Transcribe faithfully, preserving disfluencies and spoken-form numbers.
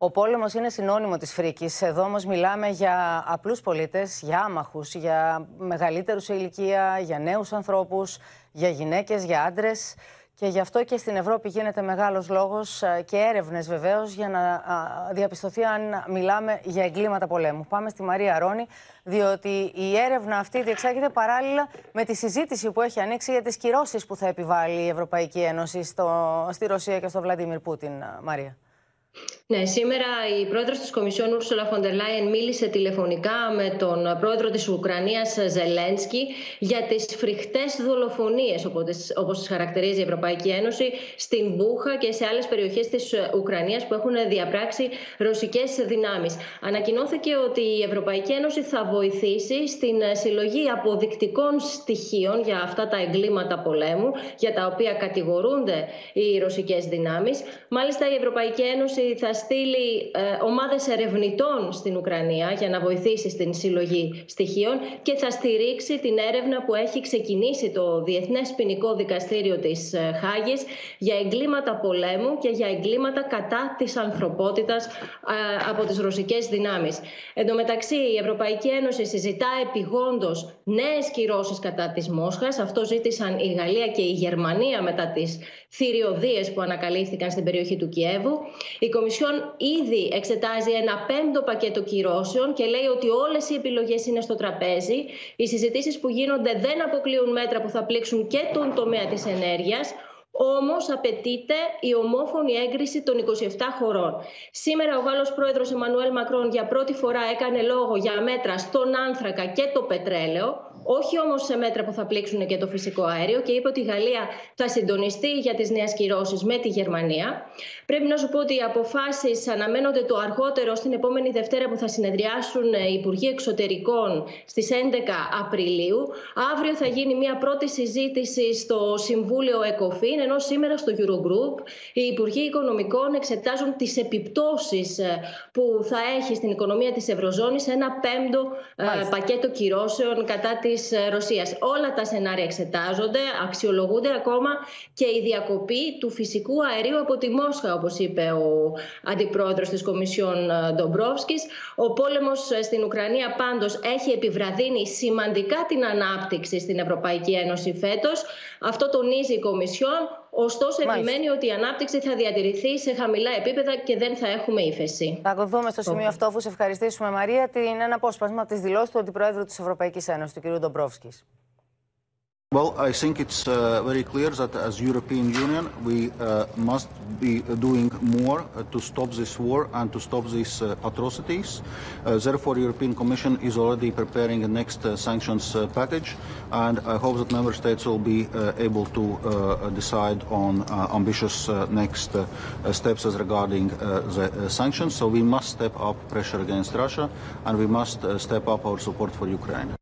Ο πόλεμος είναι συνώνυμο της φρίκης. Εδώ όμως μιλάμε για απλούς πολίτες, για άμαχους, για μεγαλύτερους σε ηλικία, για νέους ανθρώπους, για γυναίκες, για άντρες. Και γι' αυτό και στην Ευρώπη γίνεται μεγάλος λόγος και έρευνες βεβαίως για να διαπιστωθεί αν μιλάμε για εγκλήματα πολέμου. Πάμε στη Μαρία Αρώνη, διότι η έρευνα αυτή διεξάγεται παράλληλα με τη συζήτηση που έχει ανοίξει για τις κυρώσεις που θα επιβάλλει η Ευρωπαϊκή Ένωση στο, στη Ρωσία και στο Βλαντίμιρ Πούτιν, Μαρία. Ναι, σήμερα η πρόεδρος της Κομισιόν Ούρσουλα φον ντερ Λάιεν μίλησε τηλεφωνικά με τον πρόεδρο της Ουκρανίας Ζελένσκι για τις φρικτές δολοφονίες, όπως τις χαρακτηρίζει η Ευρωπαϊκή Ένωση, στην Μπούχα και σε άλλες περιοχές της Ουκρανίας που έχουν διαπράξει ρωσικές δυνάμεις. Ανακοινώθηκε ότι η Ευρωπαϊκή Ένωση θα βοηθήσει στην συλλογή αποδεικτικών στοιχείων για αυτά τα εγκλήματα πολέμου, για τα οποία κατηγορούνται οι ρωσικές δυνάμεις. Μάλιστα, η Ευρωπαϊκή Ένωση θα στείλει ε, ομάδες ερευνητών στην Ουκρανία για να βοηθήσει στην συλλογή στοιχείων και θα στηρίξει την έρευνα που έχει ξεκινήσει το Διεθνές Ποινικό Δικαστήριο της Χάγης για εγκλήματα πολέμου και για εγκλήματα κατά της ανθρωπότητας ε, από τις ρωσικές δυνάμεις. Εν τω μεταξύ, η Ευρωπαϊκή Ένωση συζητά επιγόντως νέες κυρώσεις κατά της Μόσχας. Αυτό ζήτησαν η Γαλλία και η Γερμανία μετά τις θηριωδίες που ανακαλύφθηκαν στην περιοχή του Κιέβου. Η Κομισιόν ήδη εξετάζει ένα πέμπτο πακέτο κυρώσεων και λέει ότι όλες οι επιλογές είναι στο τραπέζι. Οι συζητήσεις που γίνονται δεν αποκλείουν μέτρα που θα πλήξουν και τον τομέα της ενέργειας. Όμως απαιτείται η ομόφωνη έγκριση των είκοσι επτά χωρών. Σήμερα ο Γάλλος πρόεδρος Εμμανουέλ Μακρόν για πρώτη φορά έκανε λόγο για μέτρα στον άνθρακα και το πετρέλαιο. Όχι όμως σε μέτρα που θα πλήξουν και το φυσικό αέριο, και είπε ότι η Γαλλία θα συντονιστεί για τις νέες κυρώσεις με τη Γερμανία. Πρέπει να σου πω ότι οι αποφάσεις αναμένονται το αργότερο στην επόμενη Δευτέρα που θα συνεδριάσουν οι Υπουργοί Εξωτερικών στις έντεκα Απριλίου. Αύριο θα γίνει μια πρώτη συζήτηση στο Συμβούλιο ΕΚΟΦΗΝ, ενώ σήμερα στο Eurogroup οι Υπουργοί Οικονομικών εξετάζουν τις επιπτώσεις που θα έχει στην οικονομία της Ευρωζώνης ένα πέμπτο Μάλιστα. πακέτο κυρώσεων κατά της Ρωσίας. Όλα τα σενάρια εξετάζονται, αξιολογούνται ακόμα και η διακοπή του φυσικού αερίου από τη Μόσχα, όπως είπε ο αντιπρόεδρος της Κομισιόν Ντομπρόβσκις. Ο πόλεμος στην Ουκρανία πάντως έχει επιβραδύνει σημαντικά την ανάπτυξη στην Ευρωπαϊκή Ένωση φέτος. Αυτό τονίζει η Κομισιόν. Ωστόσο, Μάλιστα. επιμένει ότι η ανάπτυξη θα διατηρηθεί σε χαμηλά επίπεδα και δεν θα έχουμε ύφεση. Θα ακολουθούμε στο σημείο okay. αυτό, αφού σε ευχαριστήσουμε, Μαρία, την ένα απόσπασμα από τις δηλώσεις του Αντιπροέδρου της Ευρωπαϊκής Ένωσης, του κ. Ντομπρόφσκης. Well, I think it's uh, very clear that as European Union we uh, must be doing more uh, to stop this war and to stop these uh, atrocities. Uh, therefore, European Commission is already preparing the next uh, sanctions uh, package, and I hope that member states will be uh, able to uh, decide on uh, ambitious uh, next uh, steps as regarding uh, the uh, sanctions. So we must step up pressure against Russia, and we must uh, step up our support for Ukraine.